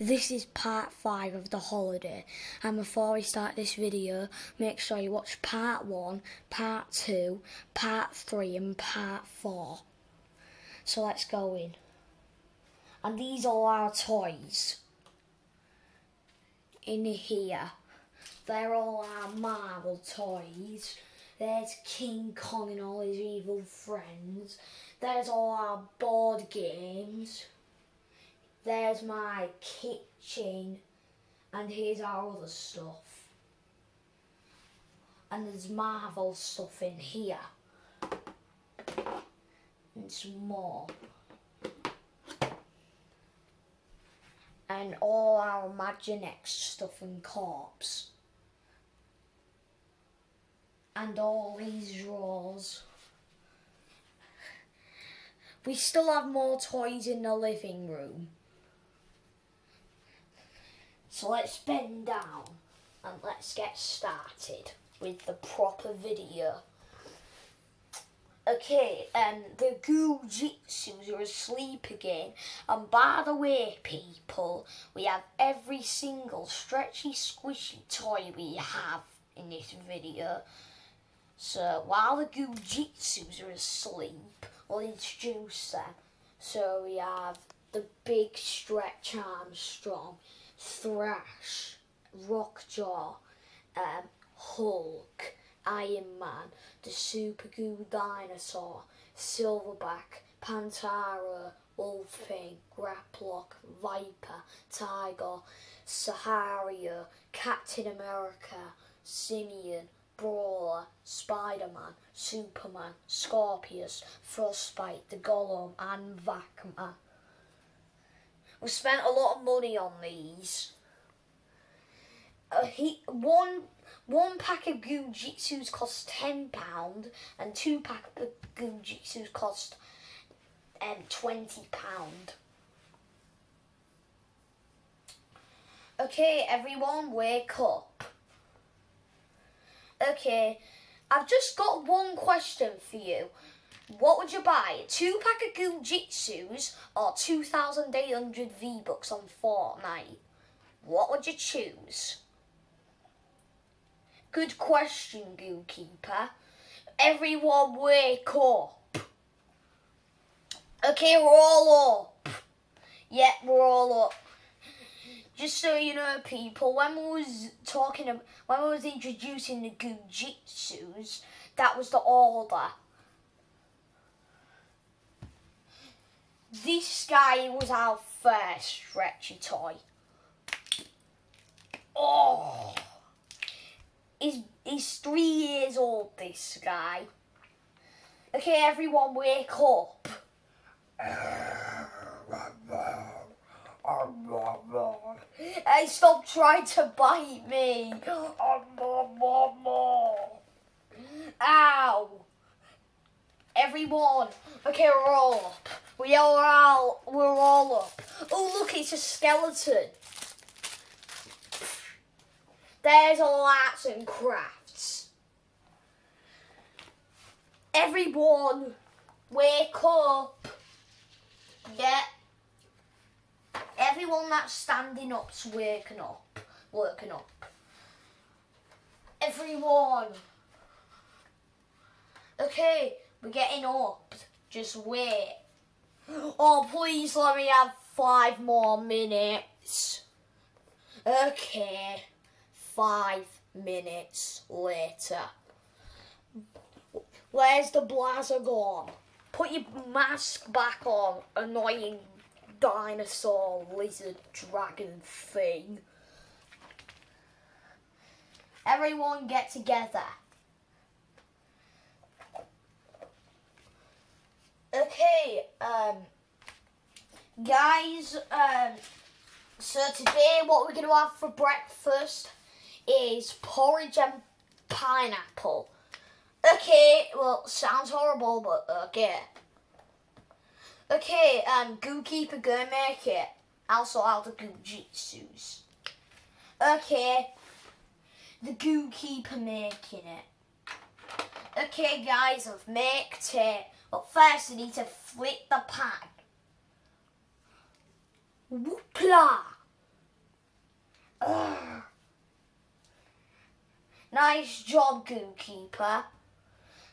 This is part 5 of the holiday, and before we start this video, make sure you watch part 1, part 2, part 3 and part 4. So let's go in. And these are our toys. In here, they're all our Marvel toys. There's King Kong and all his evil friends. There's all our board games. There's my kitchen, and here's our other stuff. And there's Marvel stuff in here. And some more. And all our Imaginext stuff and corpse. And all these drawers. We still have more toys in the living room. So let's bend down and let's get started with the proper video. Okay, the Goojitsus are asleep again. And by the way, people, we have every single stretchy, squishy toy we have in this video. So while the Goojitsus are asleep, we'll introduce them. So we have the big Stretch Armstrong, Thrash, Rockjaw, Hulk, Iron Man, the Super Goo Dinosaur, Silverback, Pantaro, Wolfing, Graplock, Viper, Tiger, Sahario, Captain America, Simeon, Brawler, Spider-Man, Superman, Scorpius, Frostbite, the Golem and Vacman. We spent a lot of money on these. One pack of Goojitsus cost £10 and two pack of Goojitsus cost £20. Okay, everyone, wake up. Okay, I've just got one question for you. What would you buy? 2 pack of Goojitsus or 2,800 V-Bucks on Fortnite? What would you choose? Good question, Gookeeper. Everyone wake up. Okay, we're all up. Yep, we're all up. Just so you know, people, when we was talking about, when we was introducing the Goojitsus, that was the order. This guy was our first stretchy toy. Oh, he's 3 years old, this guy. Okay, everyone, wake up. Hey, stop trying to bite me. Ow. Everyone, okay, we're all up. We're all up. Oh, look, it's a skeleton. There's all arts and crafts. Everyone, wake up. Yeah. Everyone that's standing up's waking up. Waking up. Everyone. Okay, we're getting up. Just wait. Oh, please let me have 5 more minutes. Okay, 5 minutes later. Where's the Blazagon? Put your mask back on, annoying dinosaur, lizard, dragon thing. Everyone get together. Okay, guys, so today what we're going to have for breakfast is porridge and pineapple. Okay, well, sounds horrible, but okay. Okay, Gookeeper, go make it. I'll sort out the Goojitsus. Okay, the Gookeeper making it. Okay, guys, I've made it. But first, I need to flip the pan. Whoopla! Nice job, Goonkeeper.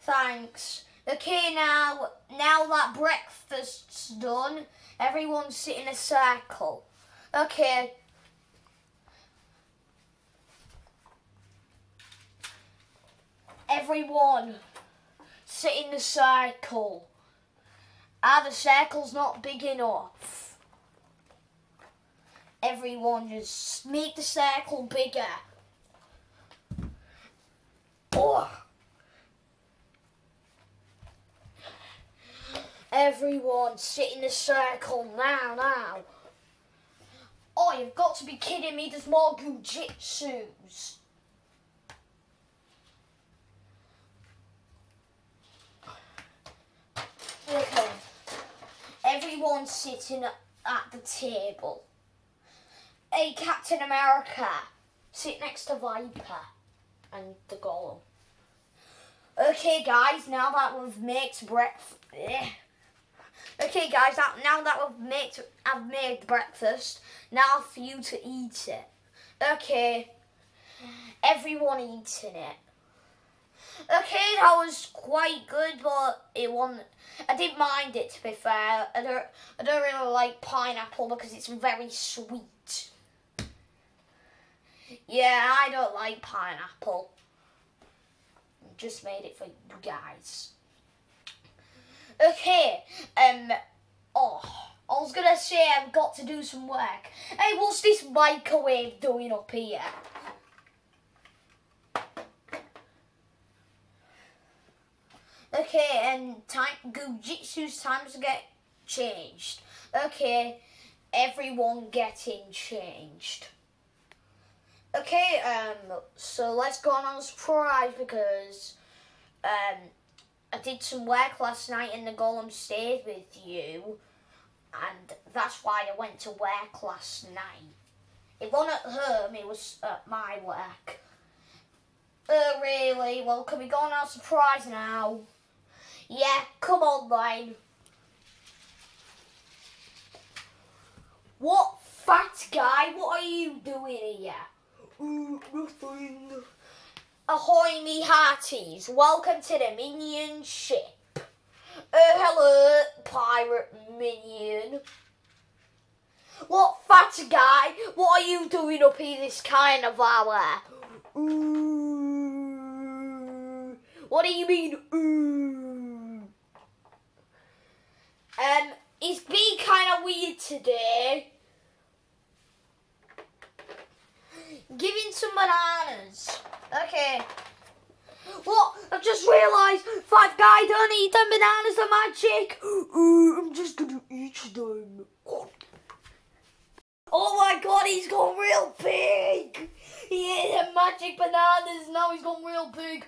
Thanks. Okay, now that breakfast's done, everyone sit in a circle. Okay. Everyone sit in the circle. Ah, the circle's not big enough. Everyone just make the circle bigger. Oh. Everyone sit in the circle now. Oh, you've got to be kidding me, there's more goojitsus. Okay. Everyone sitting at the table. Hey, Captain America, sit next to Viper and the Golem. Okay, guys, now that we've made breakfast... Okay, guys, now that I've made breakfast, now for you to eat it. Okay, everyone eating it. Okay, that was quite good, but it wasn't. I didn't mind it, to be fair. I don't really like pineapple because it's very sweet. Yeah, I don't like pineapple. Just made it for you guys. Okay, I was gonna say I've got to do some work. Hey, what's this microwave doing up here? Okay, and Goojitsu's times get changed. Okay, everyone getting changed. Okay, so let's go on a surprise because, I did some work last night and the Golem stayed with you, and that's why I went to work last night. It wasn't at home, it was at my work. Oh, really? Well, can we go on our surprise now? Yeah, come on, then. What, fat guy? What are you doing here? Nothing. Ahoy, me hearties. Welcome to the Minion ship. Hello, pirate minion. What, fat guy? What are you doing up here this kind of hour? Ooh. What do you mean, ooh? It's been kind of weird today. Giving some bananas. Okay. What? I've just realised, fat guy, don't eat them, bananas are magic. I'm just gonna eat them. Oh my god, he's gone real big. He ate the magic bananas, now he's gone real big.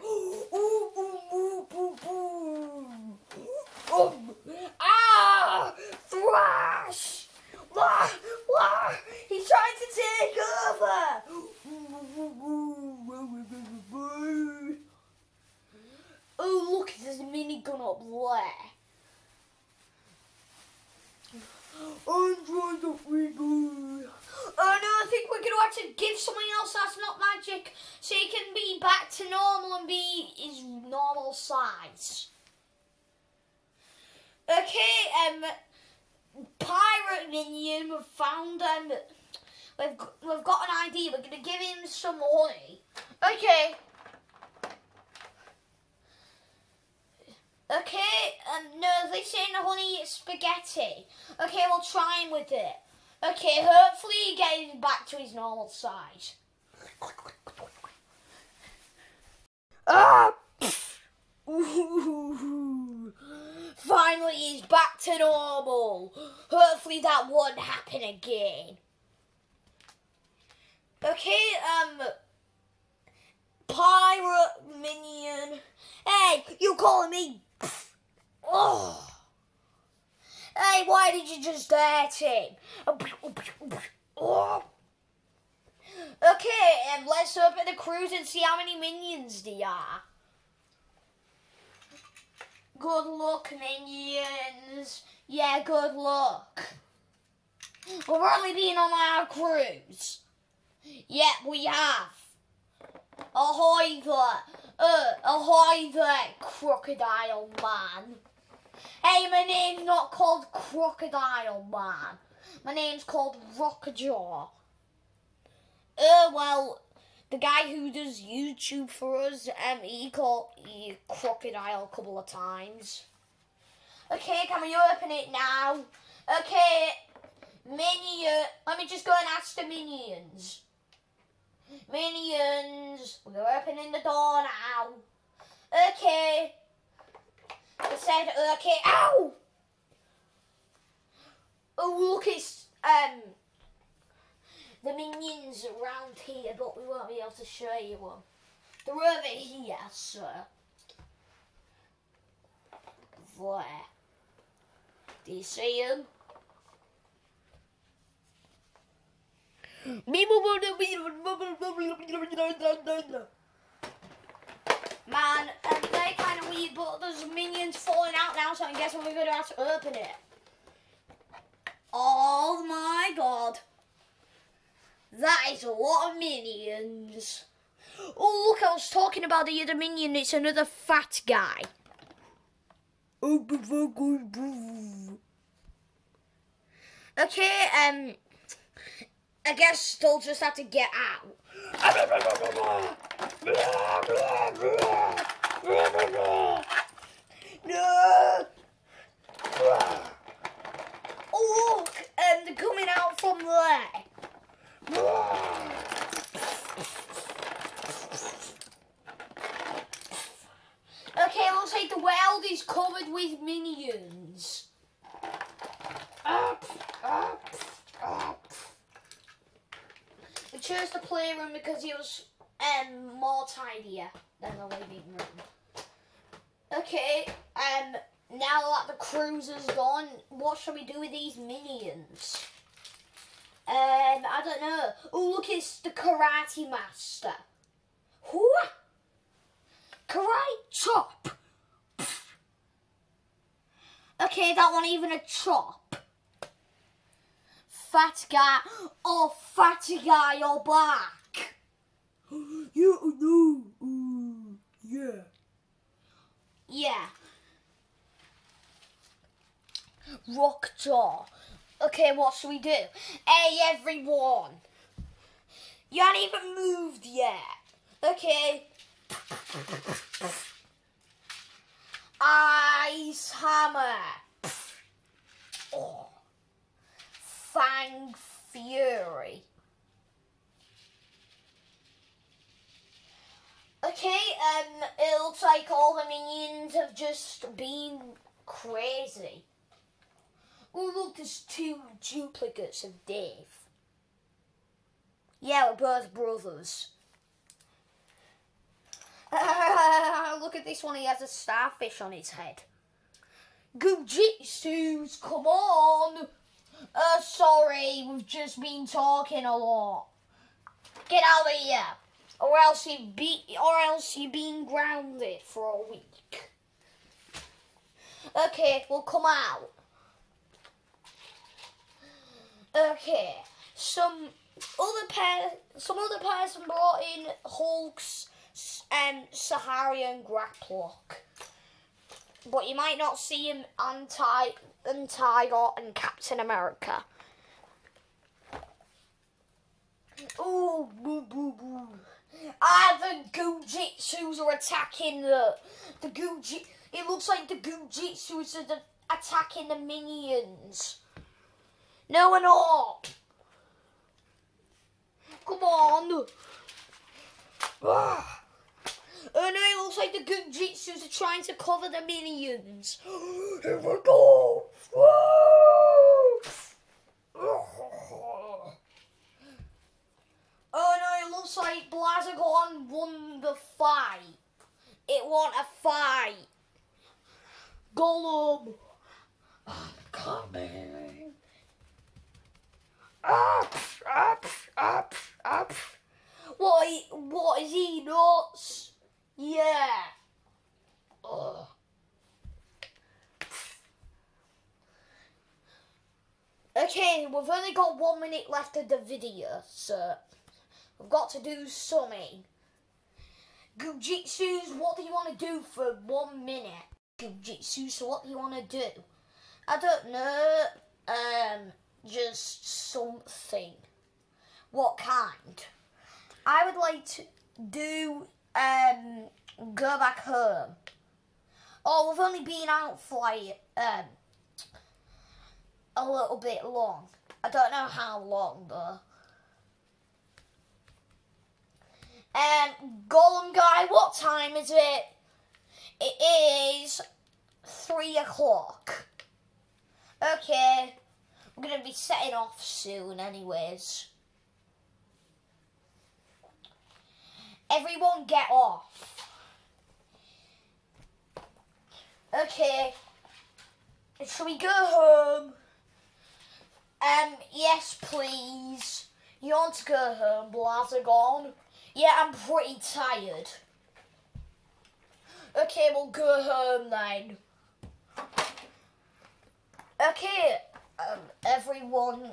Ah! Thrash! Wah! Wah! He's trying to take over! Oh look, there's a minigun up there. I'm trying to wiggle. Oh no, I think we're going to have to give something else that's not magic so he can be back to normal and be his normal size. Okay, Pirate Minion, we've found him. We've got an idea. We're gonna give him some honey. Okay. Okay. No, this ain't honey. It's spaghetti. Okay, we'll try him with it. Okay, hopefully he gets back to his normal size. Ah! Ooh. Finally, he's back to normal. Hopefully that won't happen again. Okay, Pirate Minion. Hey, you calling me? Oh. Hey, why did you just hurt him? Oh. Okay, and let's open the cruise and see how many minions there are. Good luck, minions. Yeah, good luck. We're only being on our cruise. Yeah, we have a hydra crocodile man. Hey, my name's not called Crocodile Man. My name's called Rockjaw. Well, the guy who does YouTube for us, he called me Crocodile a couple of times. Okay, can we open it now? Okay, Minion. Let me just go and ask the Minions. Minions, we're opening the door now. Okay. It said, okay, ow! Oh, look, it's, the Minions around here, but we won't be able to show you one. They're over here, so. There. Do you see them? Man, they're kind of weird, but there's minions falling out now, so I guess we're going to have to open it. Oh my god. That is a lot of minions. Oh, look, I was talking about the other minion. It's another fat guy. Okay, I guess they'll just have to get out. No! Oh look, they're coming out from there. Okay, looks like the world is covered with minions. We chose the playroom because it was more tidier than the living room. Okay, now that the cruiser's gone, what shall we do with these minions? I don't know. Oh, look, it's the karate master. Whoa! Karate chop! Okay, that one even a chop. Fat guy. Oh, fat guy, you're back. You know, yeah. Rockjaw. Okay, what should we do? Hey, everyone! You haven't even moved yet. Okay. Ice hammer. Oh. Fang fury. Okay, it looks like all the minions have just been crazy. Oh look, there's two duplicates of Dave. Yeah, we're both brothers. Look at this one, he has a starfish on his head. Gujitsus, come on! Sorry, we've just been talking a lot. Get out of here! Or else you've been grounded for a week. Okay, we'll come out. Okay, some other person brought in Hulk's Sahario and Graplock, but you might not see him and Tiger and Captain America. Oh, boo boo boo. Ah, the Gujitsus are attacking the Guji. It looks like the Gujitsus are attacking the minions. No, we're not. Come on. Ah. Oh no, it looks like the Gujitsus are trying to cover the minions. Here we go. Oh no, it looks like Blazagon won the fight. It won a fight. Gollum. I'm coming. Up. What is he, nuts? Yeah. Ugh. Okay, we've only got 1 minute left of the video, so I've got to do something. Gujitsu's, what do you want to do for 1 minute? Gujitsu, so what do you want to do? I don't know. Just something. What kind? I would like to do, go back home. Oh, we've only been out for like, a little bit long. I don't know how long though. Golem guy, what time is it? It is 3 o'clock. Okay, we're going to be setting off soon anyways. Everyone get off. Okay, shall we go home? Yes please. You want to go home, Blazagon? Yeah, I'm pretty tired. Okay, we'll go home then. Okay, everyone's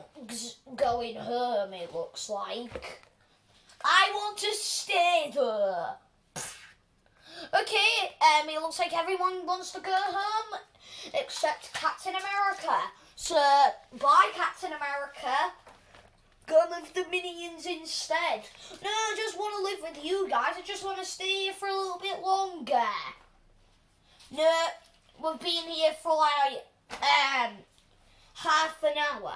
going home, it looks like. I want to stay there. Okay, it looks like everyone wants to go home except Captain America. So, bye Captain America. Go live the Minions instead. No, I just want to live with you guys. I just want to stay here for a little bit longer. No, we've been here for like half an hour.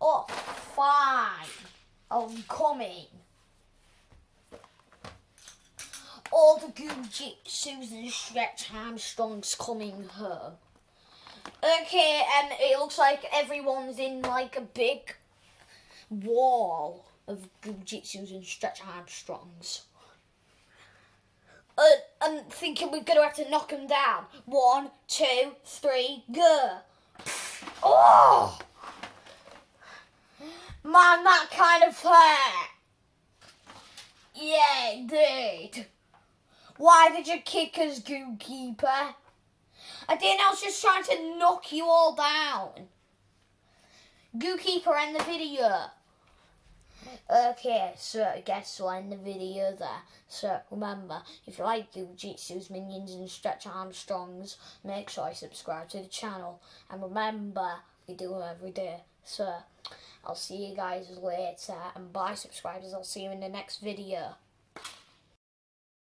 Oh, fine. I'm coming. All the Gujitsus and Stretch Armstrong's coming home. Okay, and it looks like everyone's in like a big wall of Gujitsus and Stretch Armstrongs. I'm thinking we're going to have to knock them down. 1, 2, 3, go. Oh! Man, that kind of hurt. Yeah, dude. Why did you kick us, Goalkeeper? I didn't, I was just trying to knock you all down. Goalkeeper, end the video. Okay, so I guess we'll end the video there. So remember, if you like Gujitsu's, Minions and Stretch Armstrongs, make sure you subscribe to the channel. And remember, we do them every day. So I'll see you guys later, and bye subscribers, I'll see you in the next video.